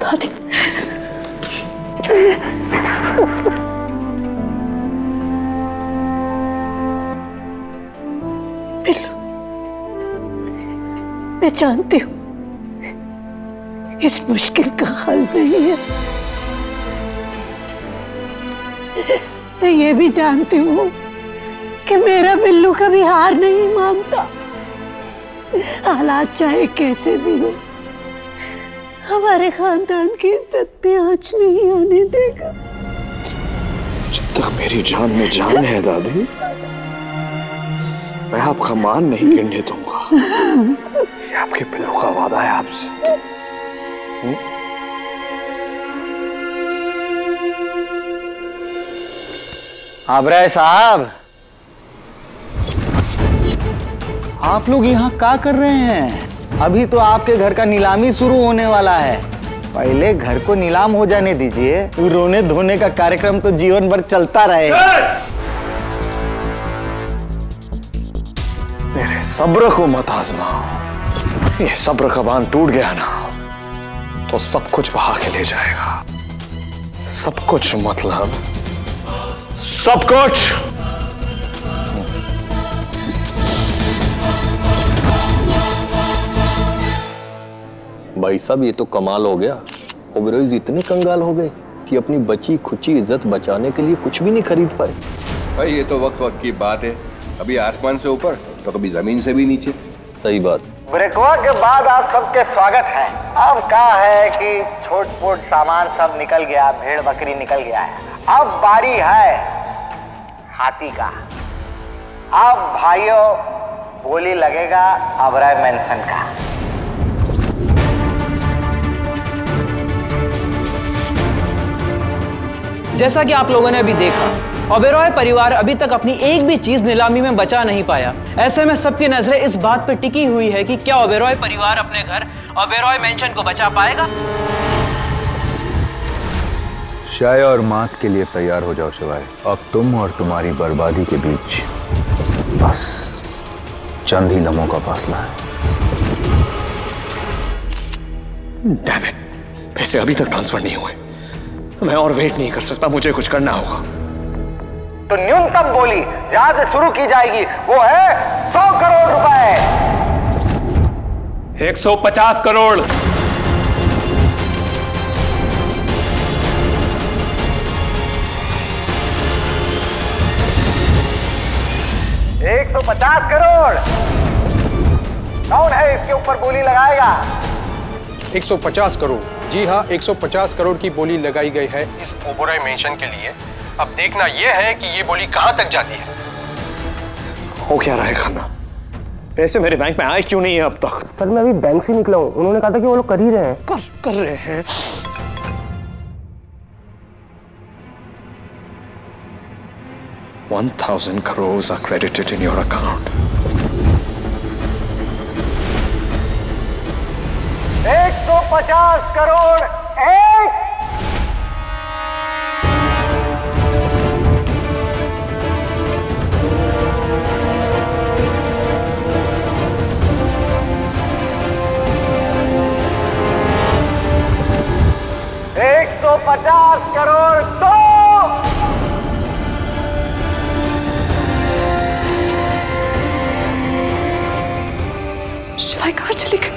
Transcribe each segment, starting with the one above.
दादी। बिल्लू, मैं जानती हूँ इस मुश्किल का हल नहीं है। मैं ये भी जानती हूँ कि मेरा बिल्लू कभी हार नहीं मानता। हालात चाहे कैसे भी हो, हमारे खानदान की इज्जत पे आंच नहीं आने देगा। जब तक मेरी जान में जान है दादी, मैं आपका मान नहीं गिरने दूंगा। ये आपके बिल्लू का वादा है आपसे। ओबराय साहब, आप लोग यहाँ क्या कर रहे हैं? अभी तो आपके घर का नीलामी शुरू होने वाला है। पहले घर को नीलाम हो जाने दीजिए। रोने धोने का कार्यक्रम तो जीवन भर चलता रहे। मेरे सब्र को मत आजमाओ। ये सब्र का बांध टूट गया ना तो सब कुछ बहा के ले जाएगा। सब कुछ मतलब सब कुछ। भाई साहब, ये तो कमाल हो गया। ओबेरॉय इतने कंगाल हो गए कि अपनी बची खुची इज्जत बचाने के लिए कुछ भी नहीं खरीद पाए। भाई ये तो वक्त वक्त की बात है। कभी आसमान से ऊपर तो कभी जमीन से भी नीचे। सही बात। ब्रेकवा के बाद आप सबके स्वागत है। अब क्या है कि छोट मोट सामान सब निकल गया, भेड़ बकरी निकल गया है। अब बारी है हाथी का। अब भाइयों बोली लगेगा ओबेरॉय मेंशन का। जैसा कि आप लोगों ने अभी देखा, ओबेरॉय परिवार अभी तक अपनी एक भी चीज नीलामी में बचा नहीं पाया। ऐसे में सबकी नजरें इस बात पर टिकी हुई है कि क्या ओबेरॉय परिवार अपने घर ओबेरॉय मेंशन को बचा पाएगा। शाय और मात के लिए तैयार हो जाओ शिवाय। अब तुम और तुम्हारी बर्बादी के बीच बस चंद ही लम्हों का फासला है। डैम इट, पैसे अभी तक ट्रांसफर नहीं हुए। मैं और वेट नहीं कर सकता, मुझे कुछ करना होगा। तो न्यूनतम बोली जहां से शुरू की जाएगी वो है 100 करोड़ रुपए। 150 करोड़। एक 150 करोड़। कौन है इसके ऊपर बोली लगाएगा? 150 करोड़। जी हाँ, 150 करोड़ की बोली लगाई गई है इस ओबेरॉय मेंशन के लिए। अब देखना यह है कि ये बोली कहाँ तक जाती है। हो क्या रहा है खाना? पैसे मेरे बैंक में आए क्यों नहीं है अब तक? सर मैं अभी बैंक से निकला हूँ। उन्होंने कहा था कि वो लोग कर ही रहे हैं। $1,000 crores are credited in your account. 150 crore. $150 crore. 2। शिवाय कहाँ चली गई?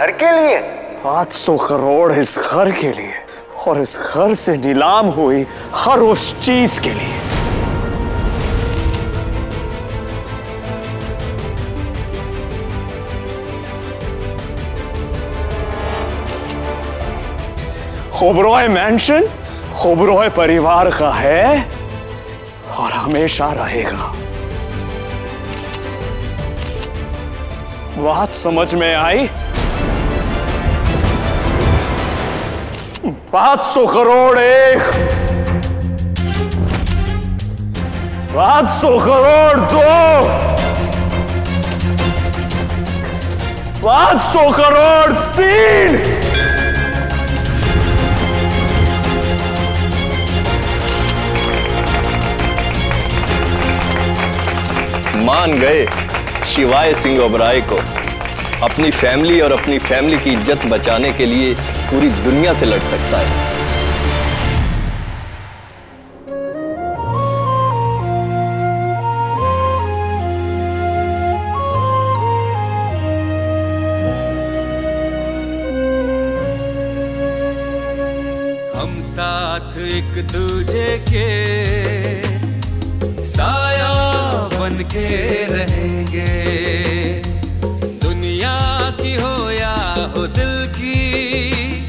घर के लिए 500 करोड़ इस घर के लिए, और इस घर से नीलाम हुई हर उस चीज के लिए। ओबेरॉय मेंशन ओबेरॉय परिवार का है, और हमेशा रहेगा। बात समझ में आई? पांच सौ करोड़ एक, 500 करोड़ दो, 500 करोड़ तीन, 3। मान गए शिवाय सिंह ओबराय को अपनी फैमिली और अपनी फैमिली की इज्जत बचाने के लिए पूरी दुनिया से लड़ सकता है। हम साथ एक दूजे के साया बन के रहेंगे, दुनिया की हो या हो दिल की,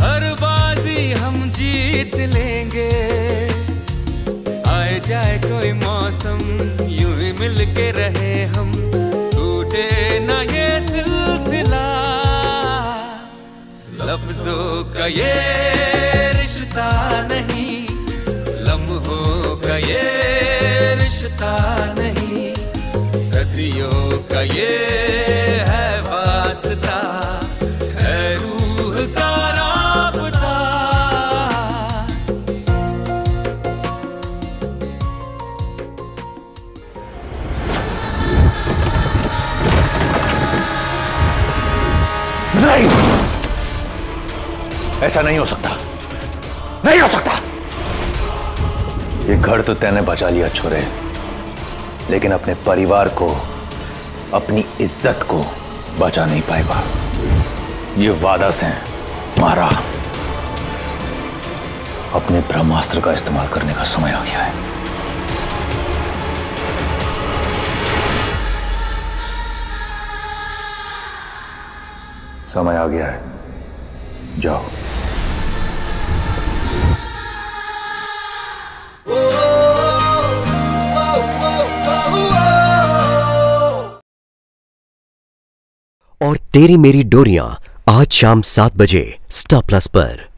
हर बाजी हम जीत लेंगे। आए जाए कोई मौसम यूं ही मिल के रहे हम, टूटे ना ये सिलसिला, लफ्जों का ये रिश्ता नहीं, लम्हों का ये रिश्ता नहीं, सदियों का ये है वास्ता, है रूह का राबता। नहीं, ऐसा नहीं हो सकता, नहीं हो सकता। ये घर तो तूने बचा लिया छोरे, लेकिन अपने परिवार को, अपनी इज्जत को बचा नहीं पाएगा। ये वादा से मारा, अपने ब्रह्मास्त्र का इस्तेमाल करने का समय आ गया है। समय आ गया है, जाओ। और तेरी मेरी डोरियां आज शाम 7 बजे स्टार प्लस पर।